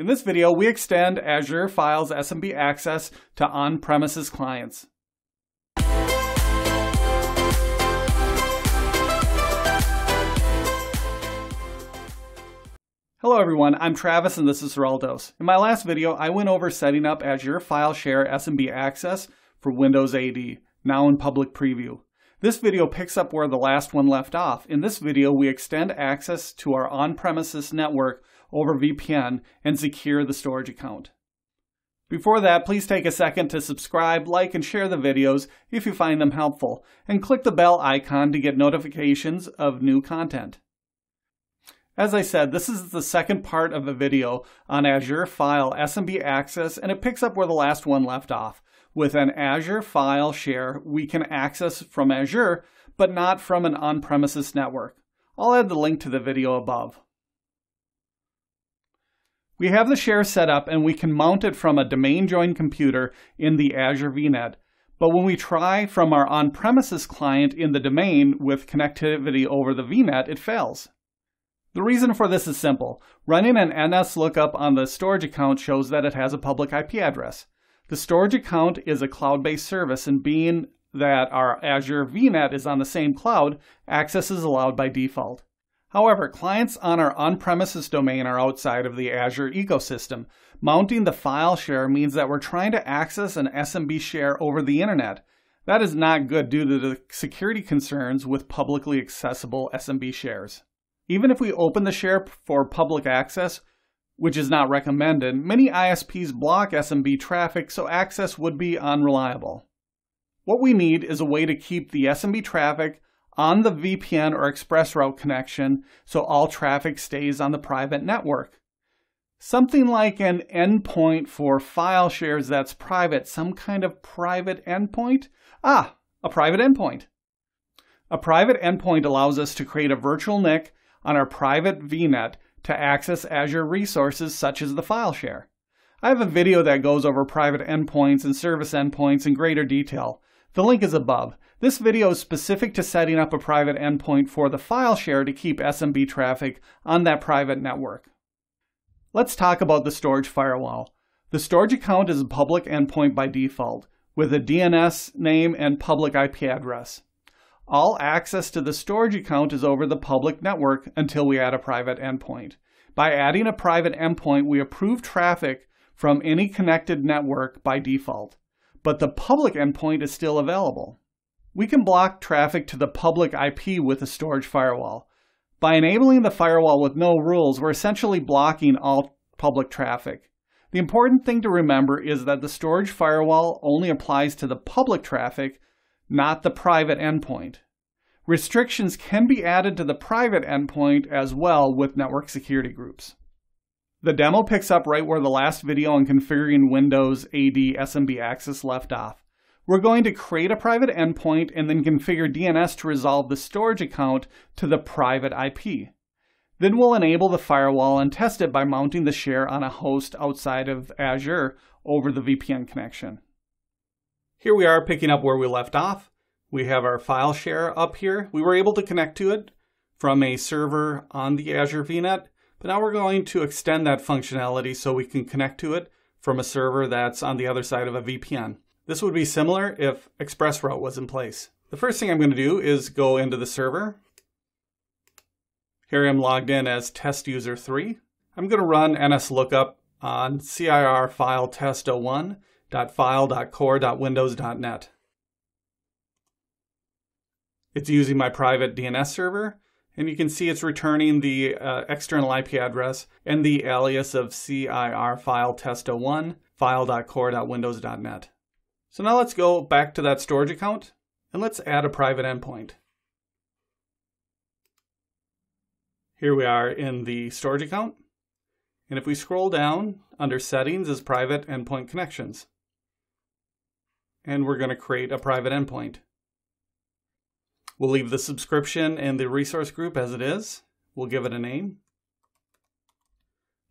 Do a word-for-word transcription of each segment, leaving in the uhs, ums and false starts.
In this video, we extend Azure Files S M B access to on-premises clients. Hello everyone, I'm Travis and this is Geraldos. In my last video, I went over setting up Azure File Share S M B access for Windows A D, now in public preview. This video picks up where the last one left off. In this video, we extend access to our on-premises network over V P N and secure the storage account. Before that, please take a second to subscribe, like, and share the videos if you find them helpful, and click the bell icon to get notifications of new content. As I said, this is the second part of a video on Azure File S M B access, and it picks up where the last one left off. With an Azure File Share, we can access from Azure, but not from an on-premises network. I'll add the link to the video above. We have the share set up and we can mount it from a domain joined computer in the Azure V net. But when we try from our on-premises client in the domain with connectivity over the V net, it fails. The reason for this is simple. Running an N S lookup on the storage account shows that it has a public I P address. The storage account is a cloud-based service, and being that our Azure V net is on the same cloud, access is allowed by default. However, clients on our on-premises domain are outside of the Azure ecosystem. Mounting the file share means that we're trying to access an S M B share over the internet. That is not good due to the security concerns with publicly accessible S M B shares. Even if we open the share for public access, which is not recommended, many I S Ps block S M B traffic, so access would be unreliable. What we need is a way to keep the S M B traffic on the V P N or ExpressRoute connection so all traffic stays on the private network. Something like an endpoint for file shares that's private, some kind of private endpoint? Ah, a private endpoint. A private endpoint allows us to create a virtual N I C on our private V net to access Azure resources such as the file share. I have a video that goes over private endpoints and service endpoints in greater detail. The link is above. This video is specific to setting up a private endpoint for the file share to keep S M B traffic on that private network. Let's talk about the storage firewall. The storage account is a public endpoint by default, with a D N S name and public I P address. All access to the storage account is over the public network until we add a private endpoint. By adding a private endpoint, we approve traffic from any connected network by default, but the public endpoint is still available. We can block traffic to the public I P with a storage firewall. By enabling the firewall with no rules, we're essentially blocking all public traffic. The important thing to remember is that the storage firewall only applies to the public traffic, not the private endpoint. Restrictions can be added to the private endpoint as well with network security groups. The demo picks up right where the last video on configuring Windows A D S M B access left off. We're going to create a private endpoint and then configure D N S to resolve the storage account to the private I P. Then we'll enable the firewall and test it by mounting the share on a host outside of Azure over the V P N connection. Here we are picking up where we left off. We have our file share up here. We were able to connect to it from a server on the Azure V net, but now we're going to extend that functionality so we can connect to it from a server that's on the other side of a V P N. This would be similar if ExpressRoute was in place. The first thing I'm going to do is go into the server. Here I'm logged in as test user three. I'm going to run N S lookup on C I R File Test oh one. dot file dot core dot windows dot net. It's using my private D N S server, and you can see it's returning the uh, external I P address and the alias of C I R File Test oh one, file dot core dot windows dot net. So now let's go back to that storage account and let's add a private endpoint. Here we are in the storage account, and if we scroll down under Settings is Private Endpoint Connections. And we're going to create a private endpoint. We'll leave the subscription and the resource group as it is. We'll give it a name.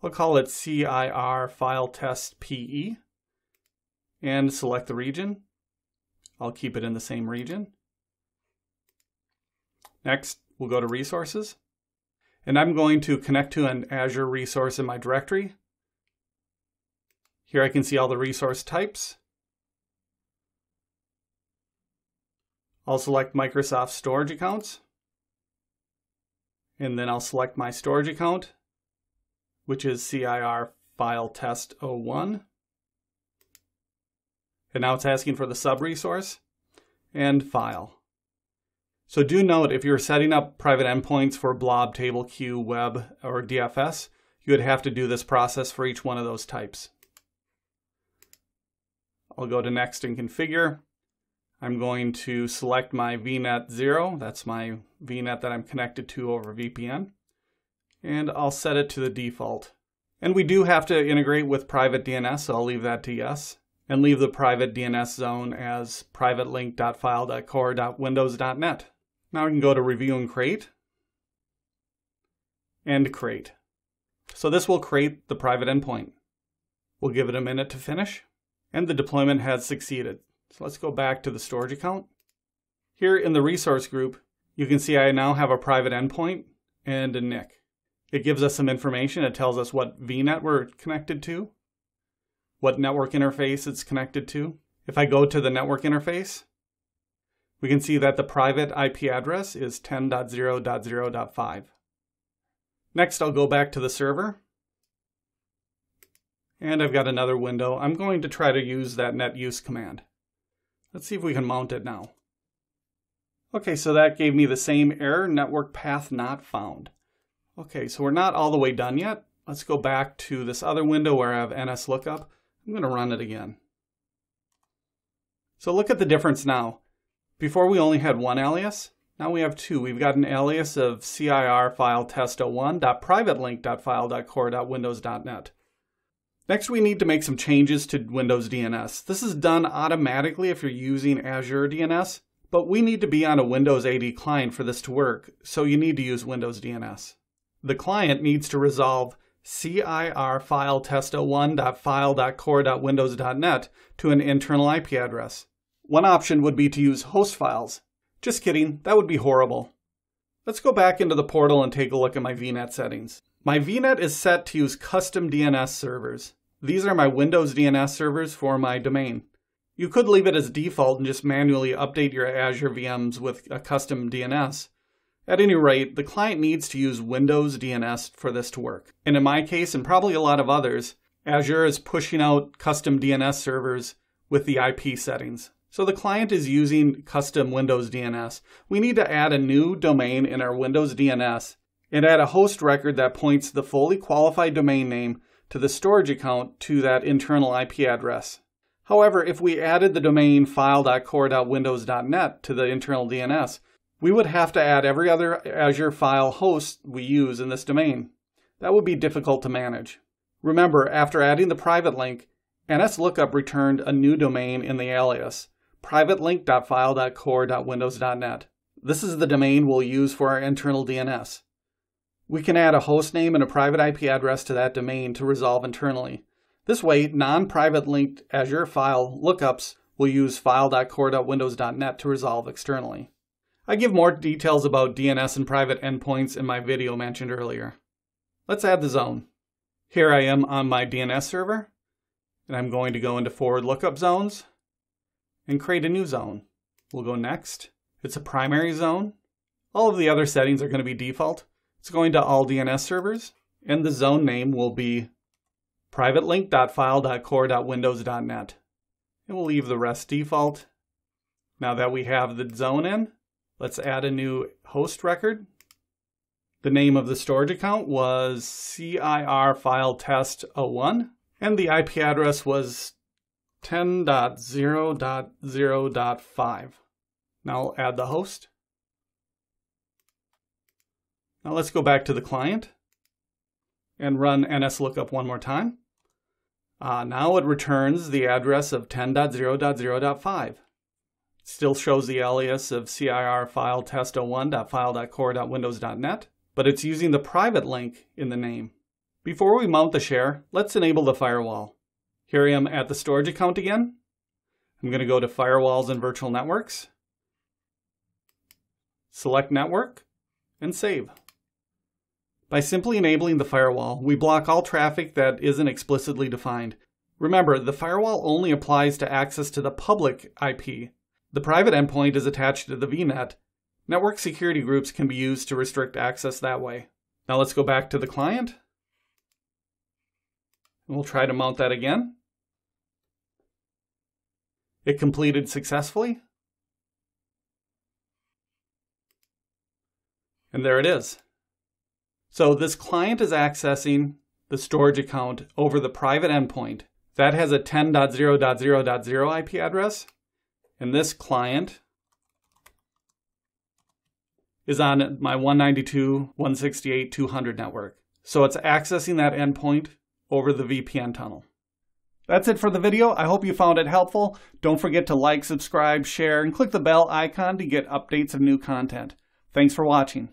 We'll call it C I R File Test P E and select the region. I'll keep it in the same region. Next, we'll go to Resources. And I'm going to connect to an Azure resource in my directory. Here I can see all the resource types. I'll select Microsoft storage accounts, and then I'll select my storage account, which is C I R File Test oh one. And now it's asking for the sub-resource and file. So do note, if you're setting up private endpoints for blob, table, queue, web, or D F S, you would have to do this process for each one of those types. I'll go to Next and Configure. I'm going to select my VNet zero. That's my VNet that I'm connected to over V P N. And I'll set it to the default. And we do have to integrate with private D N S, so I'll leave that to yes. And leave the private D N S zone as private link dot file dot core dot windows dot net. Now we can go to Review and Create. And Create. So this will create the private endpoint. We'll give it a minute to finish. And the deployment has succeeded. So let's go back to the storage account. Here in the resource group, you can see I now have a private endpoint and a N I C. It gives us some information. It tells us what VNet we're connected to, what network interface it's connected to. If I go to the network interface, we can see that the private I P address is ten dot zero dot zero dot five. Next, I'll go back to the server. And I've got another window. I'm going to try to use that net use command. Let's see if we can mount it now. Okay, so that gave me the same error, network path not found. Okay, so we're not all the way done yet. Let's go back to this other window where I have N S lookup. I'm going to run it again. So look at the difference now. Before we only had one alias. Now we have two. We've got an alias of C I R file test oh one dot privatelink dot file dot core dot windows dot net. Next, we need to make some changes to Windows D N S. This is done automatically if you're using Azure D N S, but we need to be on a Windows A D client for this to work, so you need to use Windows D N S. The client needs to resolve C I R file test oh one dot file dot core dot windows dot net to an internal I P address. One option would be to use host files. Just kidding, that would be horrible. Let's go back into the portal and take a look at my VNet settings. My VNet is set to use custom D N S servers. These are my Windows D N S servers for my domain. You could leave it as default and just manually update your Azure V Ms with a custom D N S. At any rate, the client needs to use Windows D N S for this to work. And in my case, and probably a lot of others, Azure is pushing out custom D N S servers with the I P settings. So the client is using custom Windows D N S. We need to add a new domain in our Windows D N S and add a host record that points the fully qualified domain name to the storage account to that internal I P address. However, if we added the domain file dot core dot windows dot net to the internal D N S, we would have to add every other Azure file host we use in this domain. That would be difficult to manage. Remember, after adding the private link, N S lookup returned a new domain in the alias, privatelink dot file dot core dot windows dot net. This is the domain we'll use for our internal D N S. We can add a host name and a private I P address to that domain to resolve internally. This way, non-private linked Azure file lookups will use file dot core dot windows dot net to resolve externally. I give more details about D N S and private endpoints in my video mentioned earlier. Let's add the zone. Here I am on my D N S server, and I'm going to go into forward lookup zones and create a new zone. We'll go next. It's a primary zone. All of the other settings are going to be default. It's going to all D N S servers, and the zone name will be privatelink dot file dot core dot windows dot net. And we'll leave the rest default. Now that we have the zone in, let's add a new host record. The name of the storage account was C I R File Test oh one, and the I P address was ten dot zero dot zero dot five. Now I'll add the host. Now let's go back to the client and run N S lookup one more time. Uh, now it returns the address of ten dot zero dot zero dot five. Still shows the alias of C I R file test oh one dot file dot core dot windows dot net, but it's using the private link in the name. Before we mount the share, let's enable the firewall. Here I am at the storage account again. I'm going to go to Firewalls and Virtual Networks, select Network, and save. By simply enabling the firewall, we block all traffic that isn't explicitly defined. Remember, the firewall only applies to access to the public I P. The private endpoint is attached to the V net. Network security groups can be used to restrict access that way. Now let's go back to the client. We'll try to mount that again. It completed successfully. And there it is. So this client is accessing the storage account over the private endpoint. That has a ten dot zero dot zero dot zero I P address. And this client is on my one ninety-two dot one sixty-eight dot two hundred network. So it's accessing that endpoint over the V P N tunnel. That's it for the video. I hope you found it helpful. Don't forget to like, subscribe, share, and click the bell icon to get updates of new content. Thanks for watching.